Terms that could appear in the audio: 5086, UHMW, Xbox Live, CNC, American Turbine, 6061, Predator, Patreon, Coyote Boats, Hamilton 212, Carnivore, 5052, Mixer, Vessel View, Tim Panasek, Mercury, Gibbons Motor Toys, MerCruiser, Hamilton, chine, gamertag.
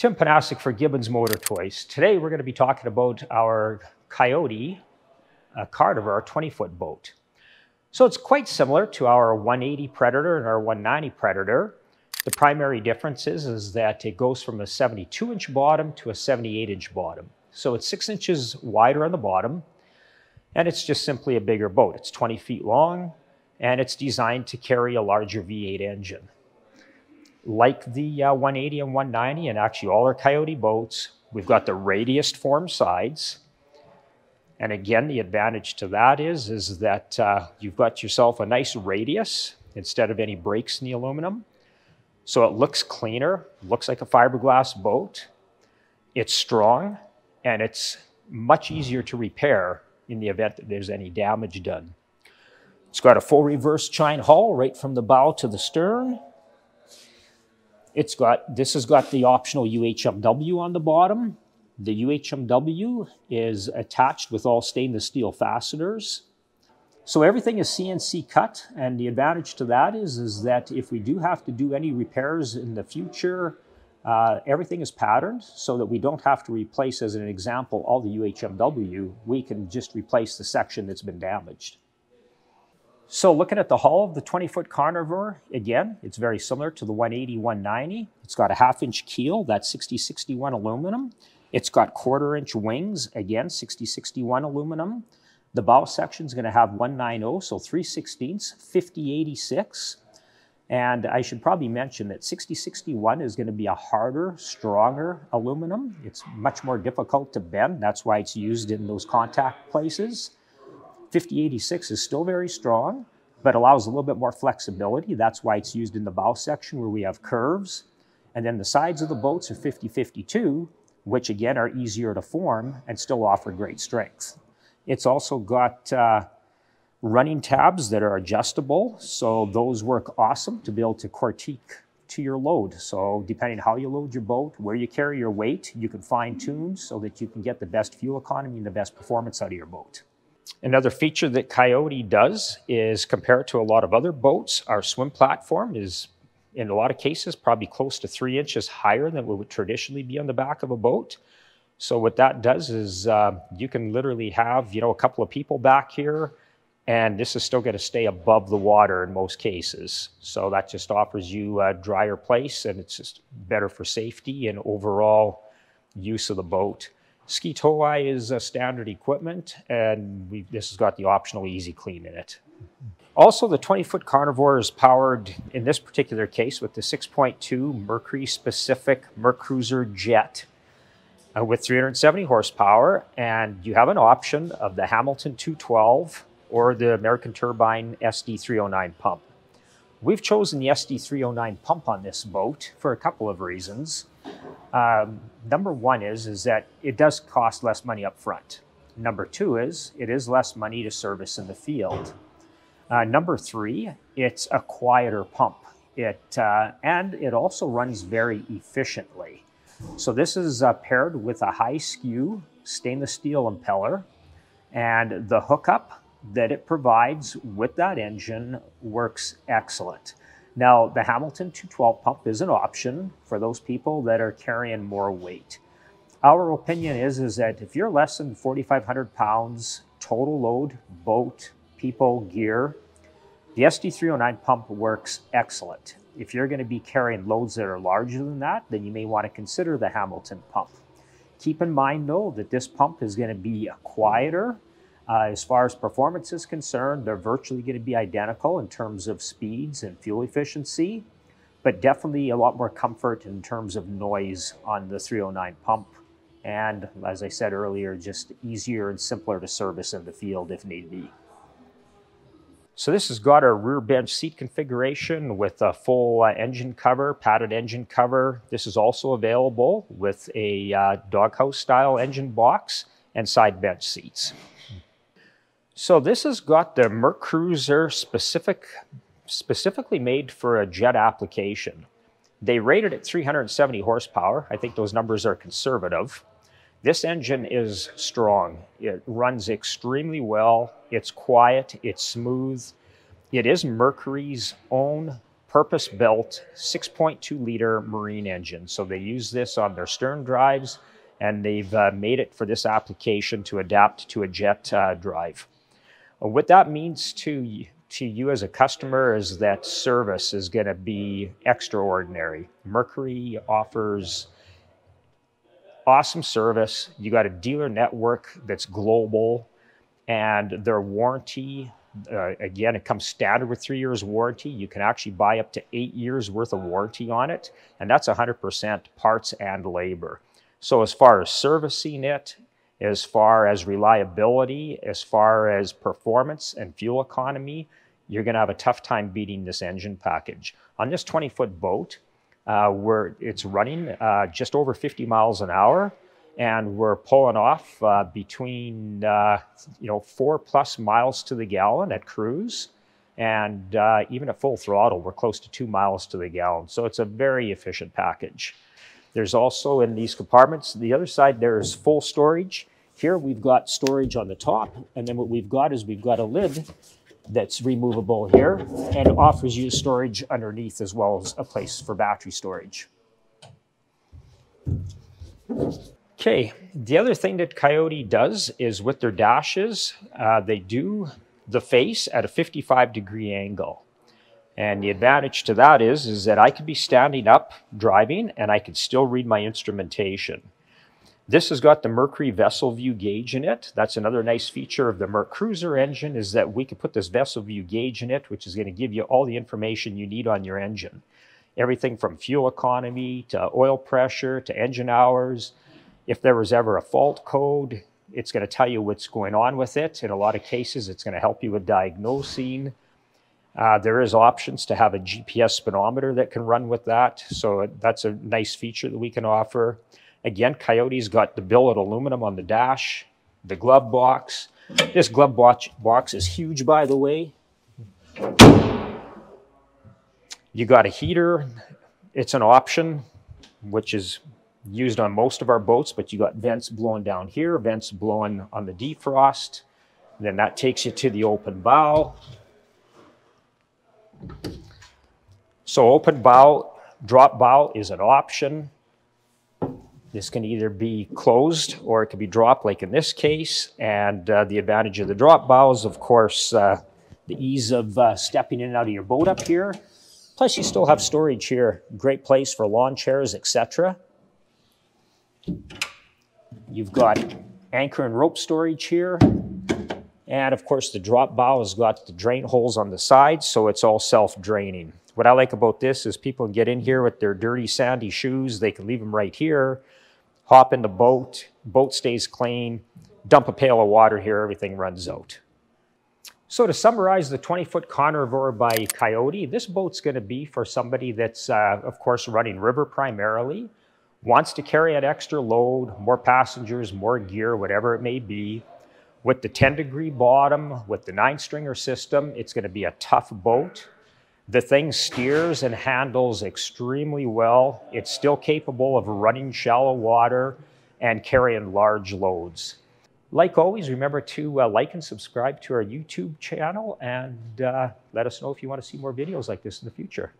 Tim Panasek for Gibbons Motor Toys. Today we're going to be talking about our Coyote Carnivore, our 20-foot boat. So it's quite similar to our 180 Predator and our 190 Predator. The primary difference is that it goes from a 72-inch bottom to a 78-inch bottom. So it's 6 inches wider on the bottom, and it's just simply a bigger boat. It's 20 feet long, and it's designed to carry a larger V8 engine. Like the 180 and 190, and actually all our Coyote boats, we've got the radiused form sides. And again, the advantage to that is that you've got yourself a nice radius instead of any breaks in the aluminum. So it looks cleaner, looks like a fiberglass boat. It's strong, and it's much easier to repair in the event that there's any damage done. It's got a full reverse chine hull right from the bow to the stern. This has got the optional UHMW on the bottom. The UHMW is attached with all stainless steel fasteners. So everything is CNC cut, and the advantage to that is that if we do have to do any repairs in the future, everything is patterned so that we don't have to replace, as an example, all the UHMW. We can just replace the section that's been damaged. So looking at the hull of the 20-foot Carnivore, again, it's very similar to the 180, 190. It's got a half-inch keel, that's 6061 aluminum. It's got quarter-inch wings, again, 6061 aluminum. The bow section's gonna have 190, so 3/16, 5086. And I should probably mention that 6061 is gonna be a harder, stronger aluminum. It's much more difficult to bend. That's why it's used in those contact places. 5086 is still very strong, but allows a little bit more flexibility. That's why it's used in the bow section where we have curves. And then the sides of the boats are 5052, which again are easier to form and still offer great strength. It's also got running tabs that are adjustable. So those work awesome to be able to critique to your load. So depending how you load your boat, where you carry your weight, you can fine tune so that you can get the best fuel economy and the best performance out of your boat. Another feature that Coyote does is, compared to a lot of other boats, our swim platform is, in a lot of cases, probably close to 3 inches higher than what would traditionally be on the back of a boat. So what that does is you can literally have, a couple of people back here, and this is still going to stay above the water in most cases. So that just offers you a drier place, and it's just better for safety and overall use of the boat. Ski toweye is standard equipment, and this has got the optional easy clean in it. Also, the 20-foot Carnivore is powered, in this particular case, with the 6.2 Mercury-specific MerCruiser jet with 370 horsepower, and you have an option of the Hamilton 212 or the American Turbine SD 309 pump. We've chosen the SD 309 pump on this boat for a couple of reasons. Number one is that it does cost less money up front. Number two is it is less money to service in the field. Number three, it's a quieter pump. And it also runs very efficiently. So this is paired with a high skew stainless steel impeller, and the hookup that it provides with that engine works excellent. Now, the Hamilton 212 pump is an option for those people that are carrying more weight. Our opinion is that if you're less than 4,500 pounds total load, boat, people, gear, the SD 309 pump works excellent. If you're going to be carrying loads that are larger than that, then you may want to consider the Hamilton pump. Keep in mind, though, that this pump is going to be a quieter. As far as performance is concerned, they're virtually going to be identical in terms of speeds and fuel efficiency, but definitely a lot more comfort in terms of noise on the 309 pump. And as I said earlier, just easier and simpler to service in the field if need be. So this has got a rear bench seat configuration with a full engine cover, padded engine cover. This is also available with a doghouse style engine box and side bench seats. So this has got the MerCruiser specifically made for a jet application. They rated at 370 horsepower. I think those numbers are conservative. This engine is strong. It runs extremely well. It's quiet, it's smooth. It is Mercury's own purpose-built 6.2-liter marine engine. So they use this on their stern drives, and they've made it for this application to adapt to a jet drive. What that means to you as a customer is that service is going to be extraordinary. Mercury offers awesome service. You got a dealer network that's global, and their warranty, again, it comes standard with 3 years warranty. You can actually buy up to 8 years worth of warranty on it, and that's 100% parts and labor. So as far as servicing it, as far as reliability, as far as performance and fuel economy, you're going to have a tough time beating this engine package. On this 20-foot boat, where it's running just over 50 miles an hour, and we're pulling off between 4+ miles to the gallon at cruise, and even at full throttle, we're close to 2 miles to the gallon. So it's a very efficient package. There's also, in these compartments, the other side, there's full storage. Here we've got storage on the top, and then what we've got is we've got a lid that's removable here and offers you storage underneath, as well as a place for battery storage. Okay, the other thing that Coyote does is with their dashes, they do the face at a 55-degree angle. And the advantage to that is that I could be standing up driving and I could still read my instrumentation. This has got the Mercury Vessel View gauge in it. That's another nice feature of the MerCruiser engine, is that we can put this Vessel View gauge in it, which is going to give you all the information you need on your engine. Everything from fuel economy to oil pressure to engine hours. If there was ever a fault code, it's going to tell you what's going on with it. In a lot of cases, it's going to help you with diagnosing. There is options to have a GPS speedometer that can run with that, so that's a nice feature that we can offer. Again, Coyote's got the billet aluminum on the dash, the glove box. This glove box is huge, by the way. You got a heater. It's an option, which is used on most of our boats, but you got vents blowing down here, vents blowing on the defrost. Then that takes you to the open bow. So open bow, drop bow is an option. This can either be closed or it can be dropped, like in this case. And the advantage of the drop bow is, of course, the ease of stepping in and out of your boat up here. Plus, you still have storage here. Great place for lawn chairs, etc. You've got anchor and rope storage here. And of course, the drop bow has got the drain holes on the sides, so it's all self-draining. What I like about this is people can get in here with their dirty, sandy shoes. They can leave them right here, hop in the boat, boat stays clean, dump a pail of water here, everything runs out. So to summarize the 20-foot Carnivore by Coyote, this boat's going to be for somebody that's, of course, running river primarily, wants to carry an extra load, more passengers, more gear, whatever it may be. With the 10-degree bottom, with the 9-stringer system, it's going to be a tough boat. The thing steers and handles extremely well. It's still capable of running shallow water and carrying large loads. Like always, remember to like and subscribe to our YouTube channel, and let us know if you want to see more videos like this in the future.